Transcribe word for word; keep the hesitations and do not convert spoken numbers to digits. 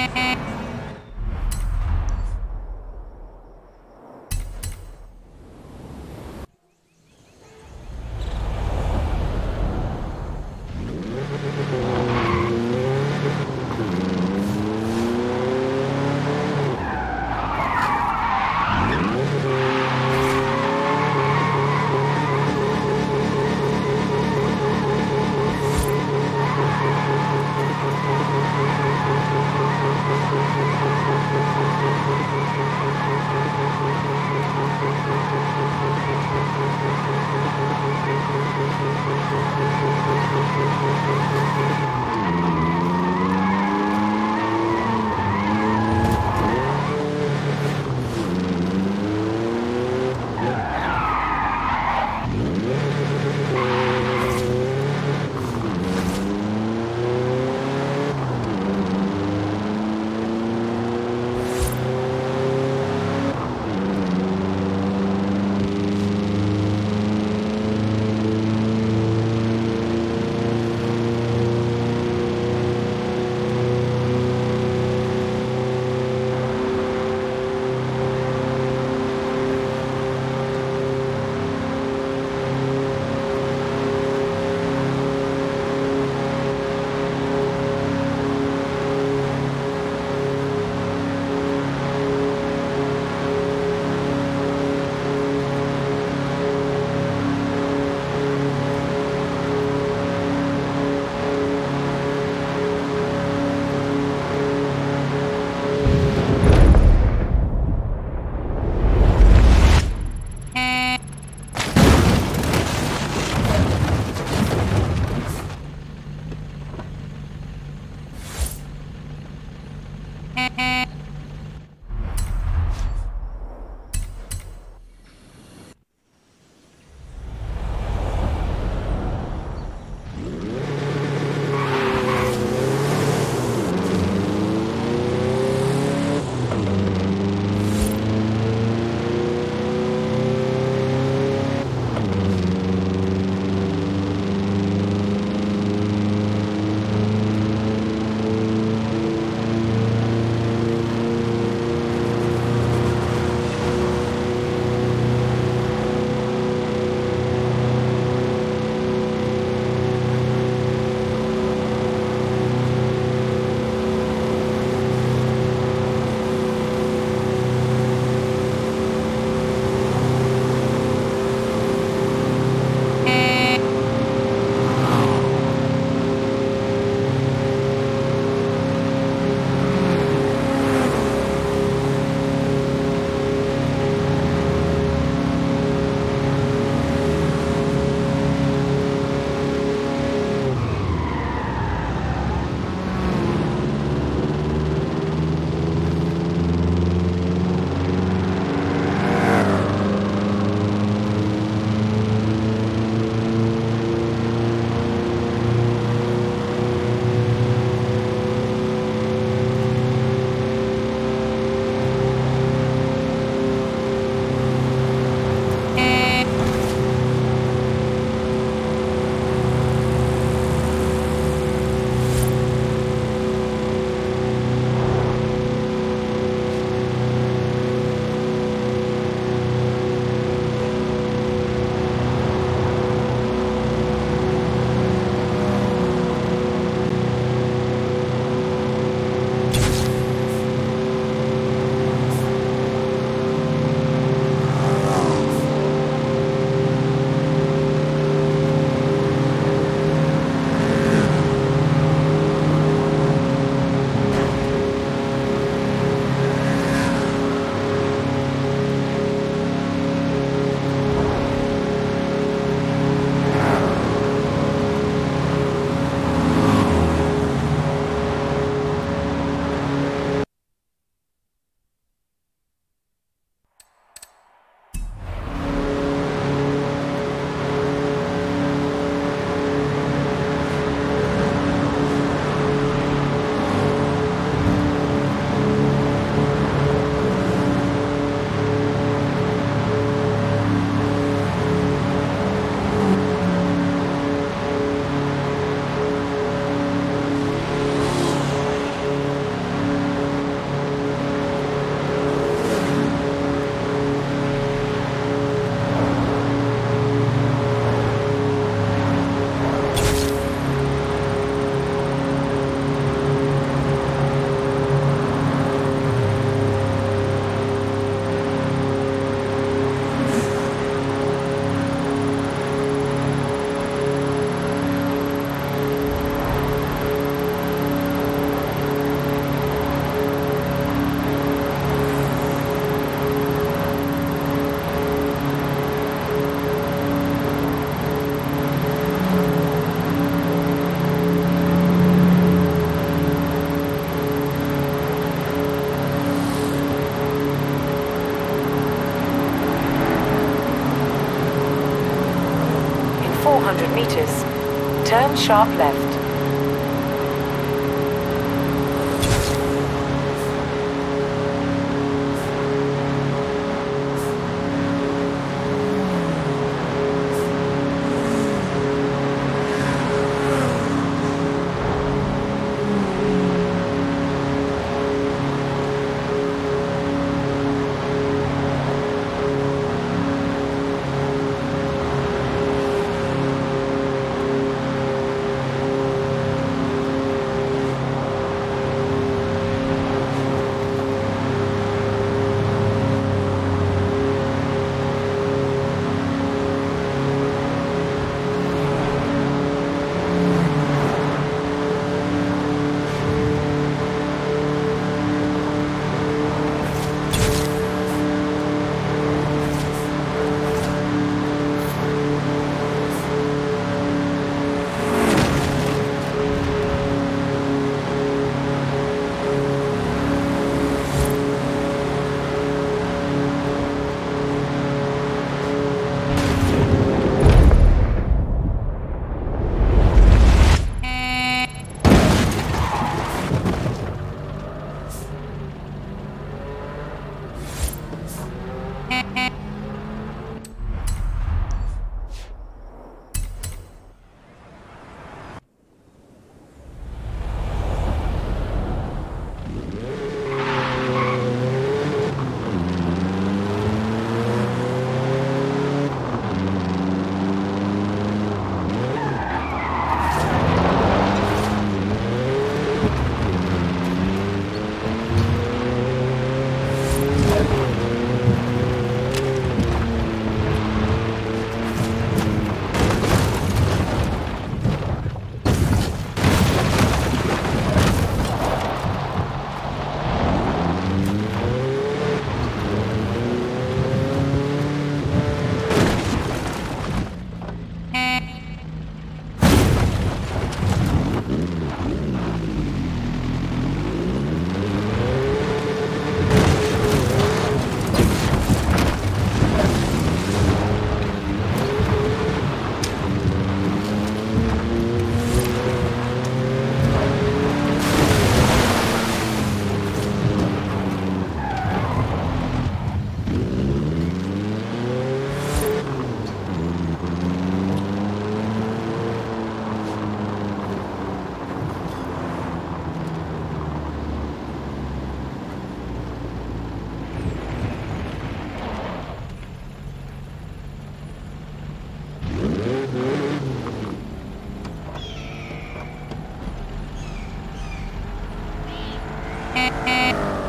We'll be right back. meters. Turn sharp left.